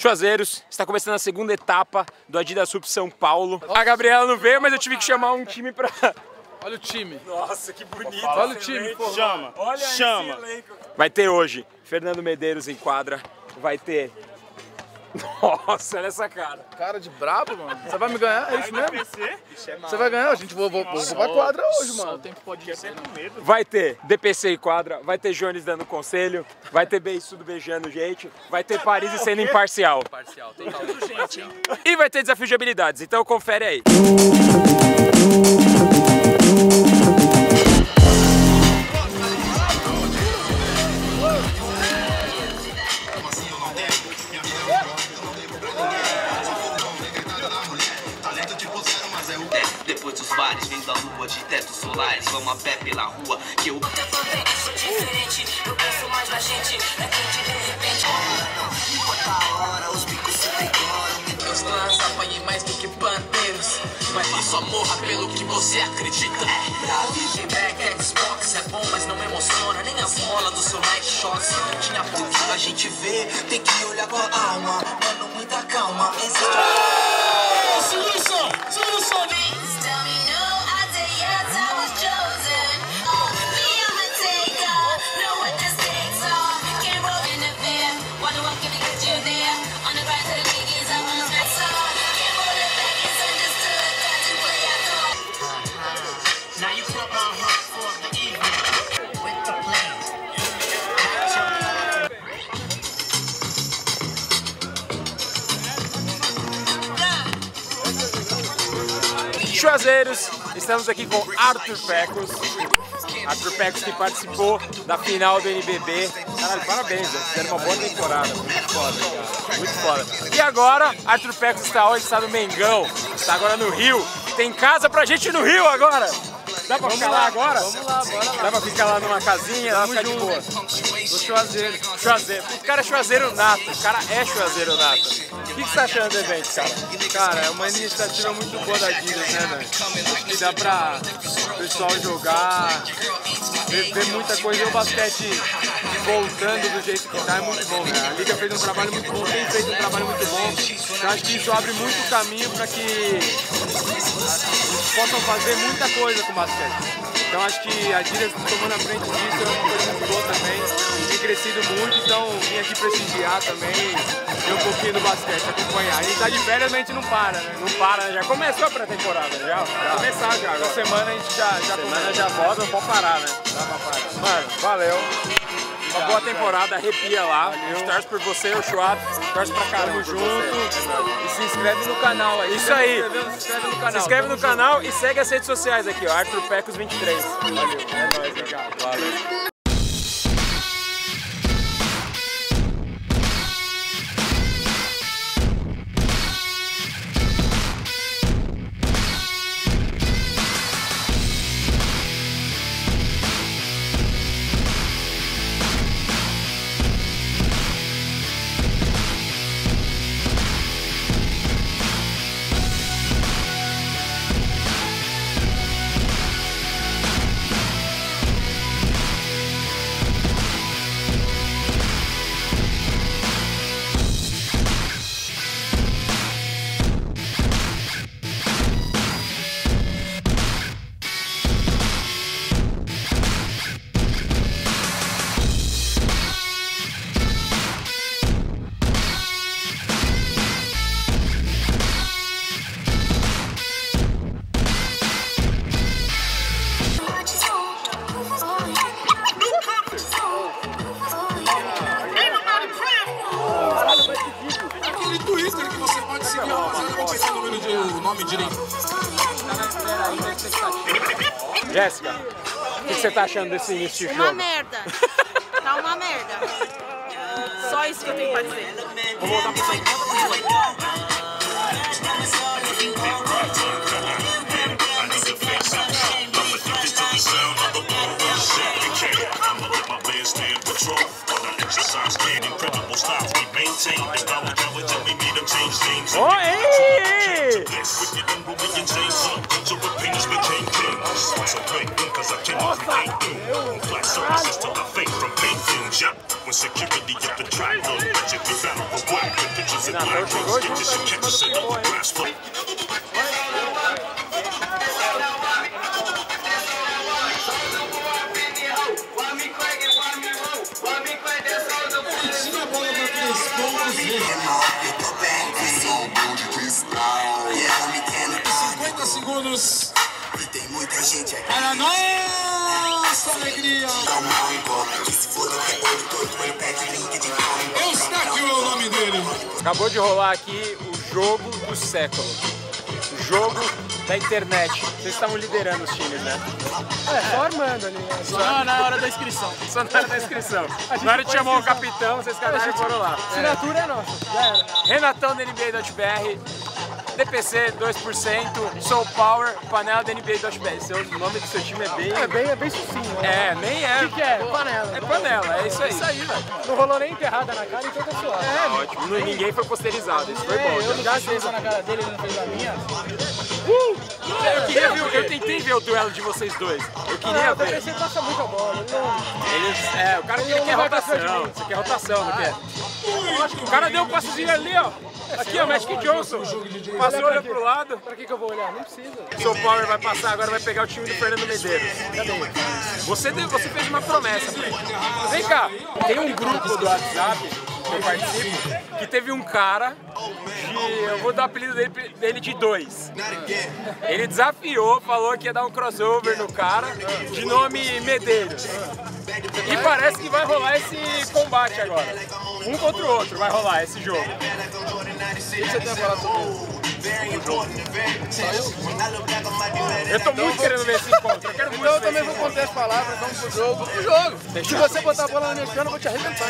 Chuazeiros, está começando a segunda etapa do Adidas Hoops São Paulo. A Gabriela não veio, mas eu tive que chamar um time pra... Olha o time. Nossa, que bonito. Olha o time. Chama, olha, chama. Vai ter hoje Fernando Medeiros em quadra, vai ter... Nossa, olha essa cara. Cara de brabo, mano. Você vai me ganhar, é isso mesmo? Você vai ganhar, a gente vou pra quadra hoje, mano. O tempo pode ser com medo. Vai ter DPC em quadra, vai ter Jones dando conselho, vai ter Beiçudo beijando gente, vai ter Parizi sendo imparcial. Parcial, tem tudo, gente. E vai ter desafio de habilidades, então confere aí. Vem da lua de tetos solares, vamos a pé pela rua que eu sou diferente, eu penso mais na gente, é que de repente enquanto a hora os bicos se decoram. Meus clãs apanhem mais do que panteiros, mas só morra pelo que você acredita. Feedback, Xbox é bom, mas não emociona, nem as molas do seu night shot. Se não tinha ponto, a gente vê, tem que olhar com a alma, dando muita calma. Solução, solução, Chuazeiros, estamos aqui com Arthur Pecos. Arthur Pecos que participou da final do NBB. Caralho, parabéns, fizeram uma boa temporada. Muito foda, cara. Muito foda. E agora, Arthur Pecos está hoje, está no Mengão, está agora no Rio. Tem casa pra gente no Rio agora. Dá pra ficar lá agora? Vamos lá, bora lá. Dá pra ficar lá numa casinha, dá pra ficar de boa. Do Chuazeiro. Chuazeiro. O cara é Chuazeiro nato. O cara é Chuazeiro nato. O que você tá achando do evento, cara? Cara, é uma iniciativa muito boa da Adidas, né, velho? Acho que dá pra o pessoal jogar, ver muita coisa. E o basquete voltando do jeito que tá é muito bom, né? A Liga fez um trabalho muito bom, tem feito um trabalho muito bom. Eu acho que isso abre muito o caminho pra que... possam fazer muita coisa com o basquete. Então acho que a Adidas tomando a frente disso é uma coisa muito boa também. Tem crescido muito, então vim aqui prestigiar também, ver um pouquinho do basquete, acompanhar. E tá de férias, a gente não para, né? Não para, né? Já começou a pré-temporada, já? Vai começar já. Agora. Essa semana a gente já semana já volta, não pode parar, né? Dá pra parar. Mano, valeu. Uma boa temporada, arrepia lá. Torce por você, o Chuá. Torce pra caramba junto. E se inscreve no canal aí. Isso aí. Se inscreve no canal e segue as redes sociais aqui, ó. Arthur Pecos 23. Valeu. É nóis, legal. Valeu. Jéssica, o que você tá achando desse início de jogo? Uma merda. Tá uma merda. Só isso que eu tenho pra dizer. Vou voltar pra Natão chegou junto ali em cima do pivô, hein? Tira a bola pra três pontos e 50 segundos. Para nossa alegria. Eu destaque o nome dele. Acabou de rolar aqui o jogo do século. O jogo da internet. Vocês estavam liderando os times, né? É, só armando ali. Só na hora da inscrição. Só na hora da inscrição. Na hora de chamar o capitão, vocês caras foram lá. Assinatura é nossa. Já era. Renatão da NB.br. DPC, 2%, Soul Power, Panela DNB.br. O nome do seu time é bem... É bem sucinho. Né? É, nem é. O que é? Panela. É panela, é isso aí. É isso aí, velho. Não rolou nem enterrada na cara, então tá suave. É, ótimo. Não, ninguém foi posterizado, isso foi bom. Eu não fiz coisa na cara dele, ele não fez a minha. Eu tentei ver o duelo de vocês dois. Eu queria ver. O DPC passa muito a bola. O cara quer rotação. Você quer rotação, não quer? O cara deu um passezinho ali, ó. Aqui, ó, Magic Johnson. Passou, olhou pro lado. Pra que eu vou olhar? Não precisa. Soul Power vai passar agora, vai pegar o time do Fernando Medeiros. Cadê? Você fez uma promessa. Vem cá. Tem um grupo do WhatsApp que eu participo que teve um cara que eu vou dar o apelido dele de 2. Ele desafiou, falou que ia dar um crossover no cara de nome Medeiros. E parece que vai rolar esse combate agora. Um contra o outro vai rolar esse jogo. Eu tô muito querendo ver esse encontro. Então eu também vou contar as palavras, vamos pro jogo. Vamos pro jogo. Se você botar a bola na minha cana, eu vou te arrebentar.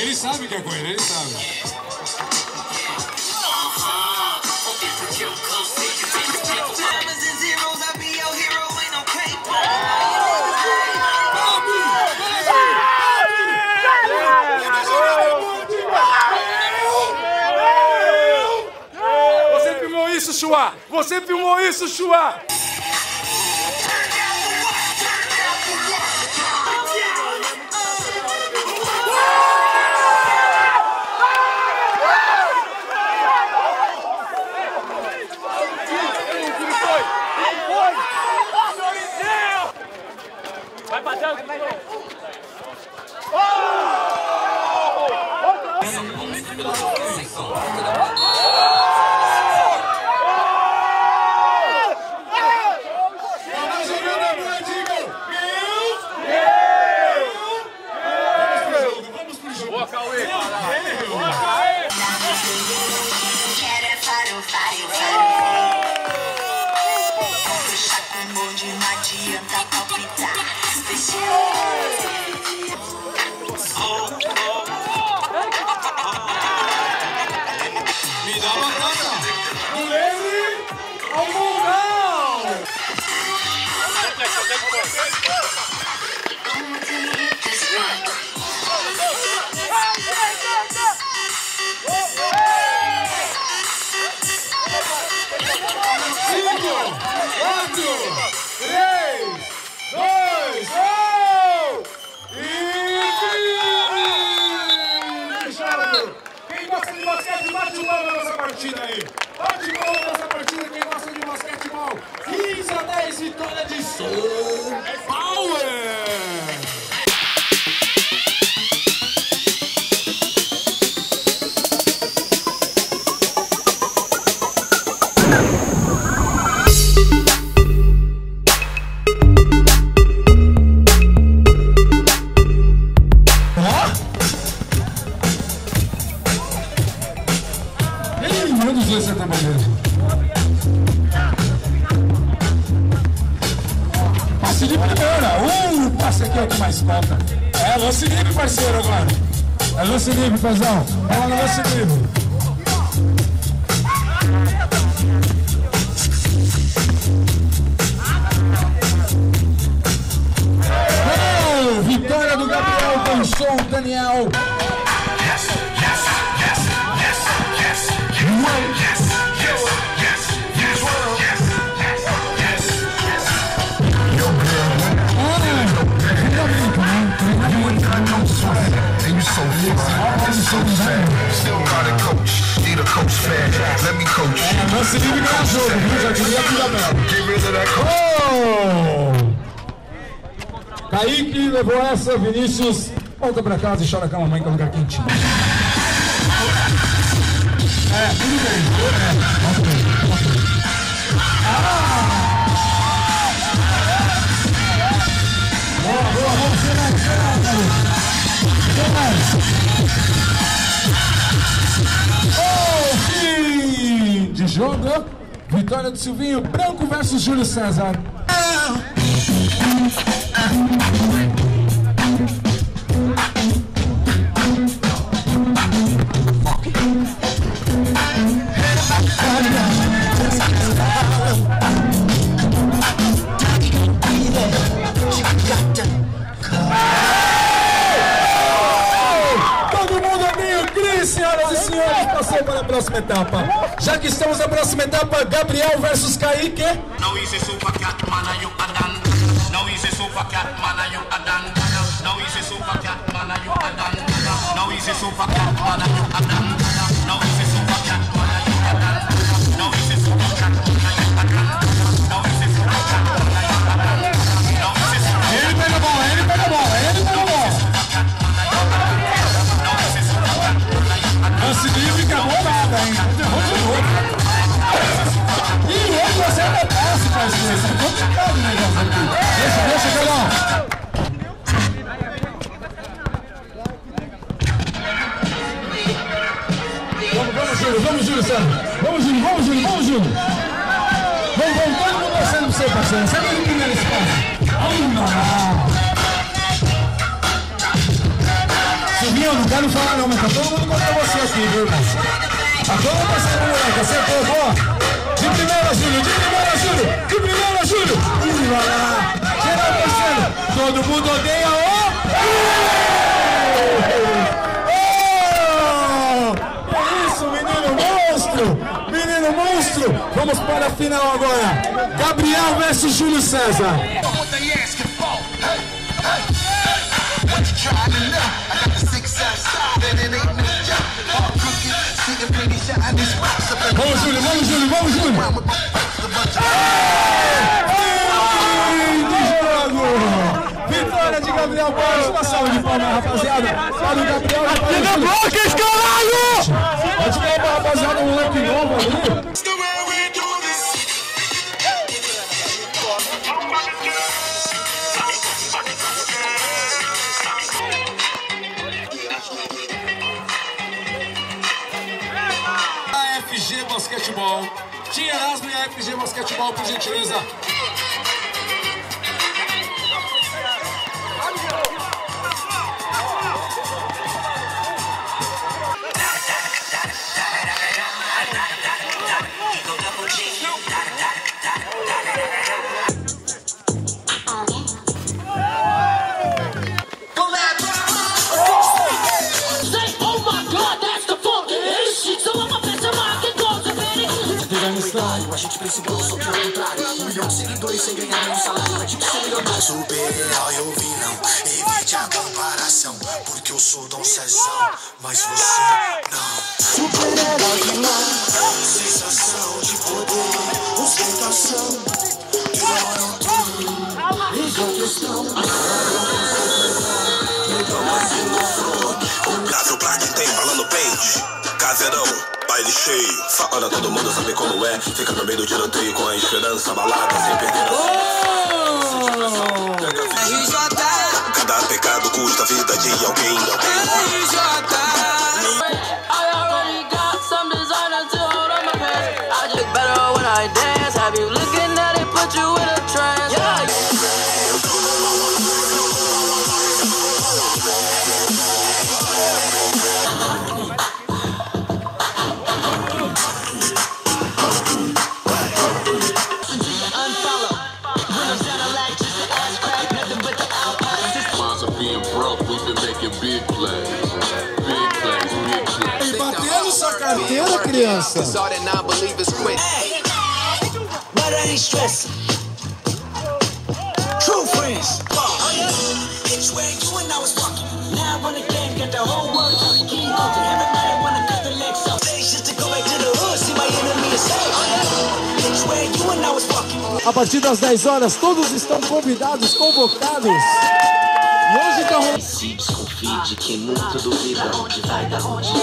Ele sabe que é com ele sabe. Você filmou isso, Chuá? Você filmou isso, Chuá? Vai, Vinícius, volta pra casa e chora com a mamãe com o lugar quentinho. É, tudo bem. Boa, boa, vamos ser mais caros. Fim de jogo. Vitória do Silvinho Branco versus Júlio César. Para a próxima etapa. Já que estamos na próxima etapa, Gabriel versus Kaique. Vamos, Júlio. Vamos, todo mundo torcendo pra você, parceiro. Sai do primeiro espaço. Silvinho, não quero falar não, mas tá todo mundo contra você aqui, viu, irmão? Tá todo mundo torcendo, moleque. Acertou, ó. De primeira, Júlio. Geral torcendo. Todo mundo odeia o... Monstro, vamos para a final agora. Gabriel versus Júlio César. Vamos, Júlio. Vitória de Gabriel Paulo. Uma salva de palmas, rapaziada. Para o Gabriel. Lakers, caralho! Pode ganhar pra rapaziada, um moleque novo ali. Basquetebol, Tia Erasmo e a FG Basquetebol, por gentileza. A gente principou, só que ao contrário. 1 milhão de seguidores sem ganhar nenhum salário. É tipo ser milionário. Super-herói eu vi não, evite a comparação, porque eu sou Dom Cezão, mas você não. Super-herói vilão, sensação de poder, ostentação, que moram tudo, incontestação. Então mais de novo, grave pra quem tem bala no pente, caseirão. Baile cheio, fala todo mundo sabe como é. Fica no meio do tiroteio com a esperança balada sem perder a... Cada pecado custa a vida de alguém. Carteira, criança. A partir das 10 horas, todos estão convidados, convocados. Simples confide que muito duvida onde vai dar onde. De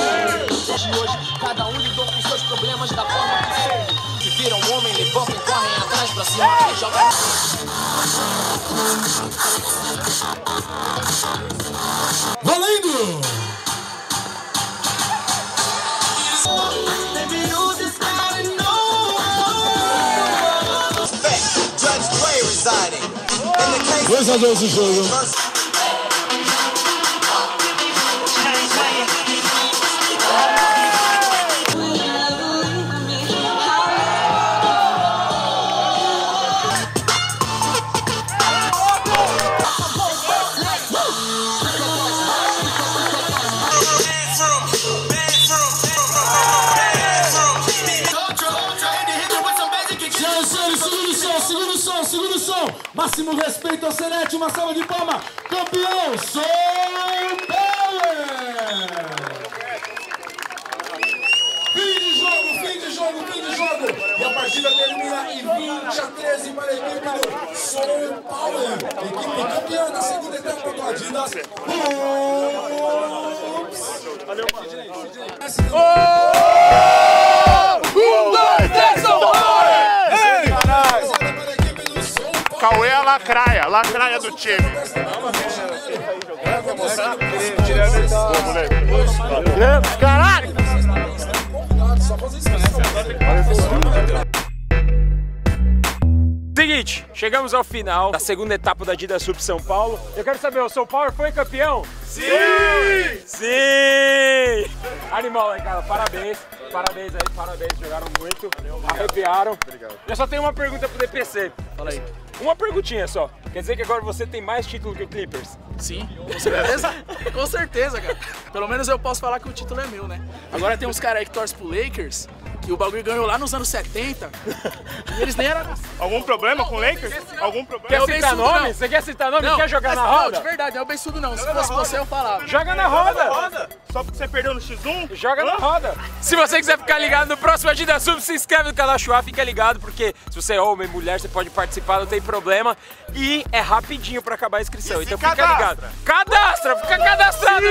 hoje, cada um lidou com seus problemas da forma que viram um homem, levantam e correm atrás pra cima e jogam. Valendo! Dois a dois o jogo. Máximo respeito ao Senete, uma salva de palmas, campeão Soul Power! Fim de jogo! E a partida termina em 20-13 para a equipe do Soul Power, equipe campeã da segunda etapa do Adidas Hoops! Valeu, Cauê é a lacraia do time. Caralho! Seguinte, chegamos ao final da segunda etapa da Adidas Hoops São Paulo. Eu quero saber, o Soul Power foi campeão? Sim! Sim! Animal, né, cara? Parabéns, jogaram muito, arrepiaram. Obrigado. Eu só tenho uma pergunta pro DPC. Fala aí. Uma perguntinha só. Quer dizer que agora você tem mais título que o Clippers? Sim, com certeza. Com certeza, cara. Pelo menos eu posso falar que o título é meu, né? Agora tem uns caras aí que torcem pro Lakers, E o bagulho ganhou lá nos anos 70. E eles nem eram. Algum problema com o Lakers? Algum problema? Quer citar nome? Você quer citar nome? Quer jogar na roda? Não, de verdade, é o Beiçudo não. Se fosse você, eu falava. Joga na roda! Só porque você perdeu no X1? Joga na roda! Se você quiser ficar ligado no próximo Adidas Hoops, se inscreve no Canal Chuá, fica ligado, porque se você é homem, mulher, você pode participar, não tem problema. E é rapidinho pra acabar a inscrição, então fica ligado. Cadastra! Fica cadastrado!